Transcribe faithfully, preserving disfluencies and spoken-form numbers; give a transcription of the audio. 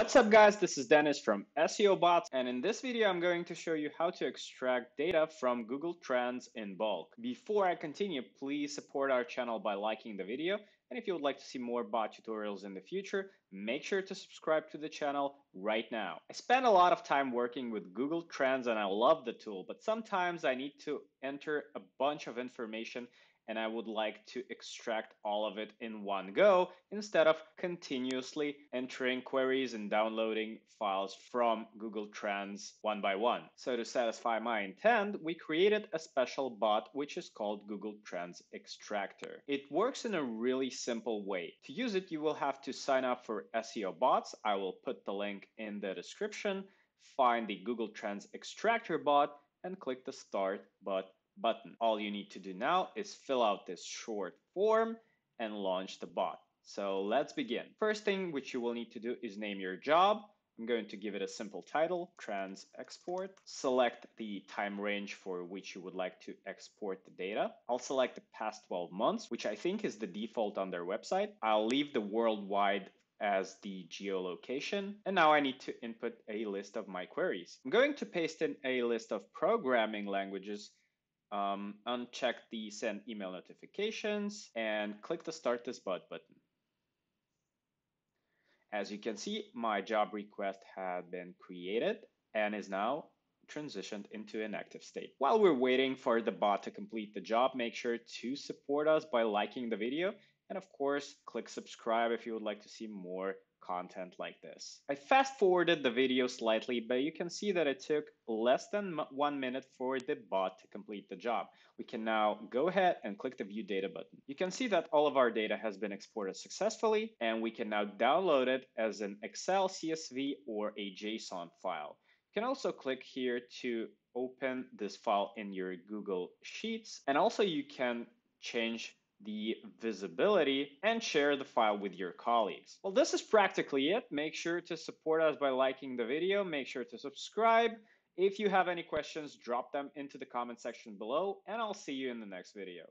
What's up guys, this is Dennis from S E O Bots, and in this video I'm going to show you how to extract data from Google Trends in bulk. Before I continue, please support our channel by liking the video, and if you would like to see more bot tutorials in the future, make sure to subscribe to the channel right now. I spend a lot of time working with Google Trends and I love the tool, but sometimes I need to enter a bunch of information and I would like to extract all of it in one go instead of continuously entering queries and downloading files from Google Trends one by one. So to satisfy my intent, we created a special bot which is called Google Trends Extractor. It works in a really simple way. To use it, you will have to sign up for S E O Bots. I will put the link in the description, find the Google Trends Extractor bot, and click the Start button. button. All you need to do now is fill out this short form and launch the bot. So let's begin. First thing which you will need to do is name your job. I'm going to give it a simple title, Trends Export. Select the time range for which you would like to export the data. I'll select the past twelve months, which I think is the default on their website. I'll leave the worldwide as the geolocation. And now I need to input a list of my queries. I'm going to paste in a list of programming languages. Um, uncheck the send email notifications and click the Start This Bot button. As you can see, my job request had been created and is now transitioned into an active state. While we're waiting for the bot to complete the job, make sure to support us by liking the video. And of course, click subscribe if you would like to see more content like this. I fast forwarded the video slightly, but you can see that it took less than one minute for the bot to complete the job. We can now go ahead and click the View Data button. You can see that all of our data has been exported successfully, and we can now download it as an Excel, C S V, or a JSON file. You can also click here to open this file in your Google Sheets, and also you can change the visibility and share the file with your colleagues. Well, this is practically it. Make sure to support us by liking the video. Make sure to subscribe. If you have any questions, drop them into the comment section below, and I'll see you in the next video.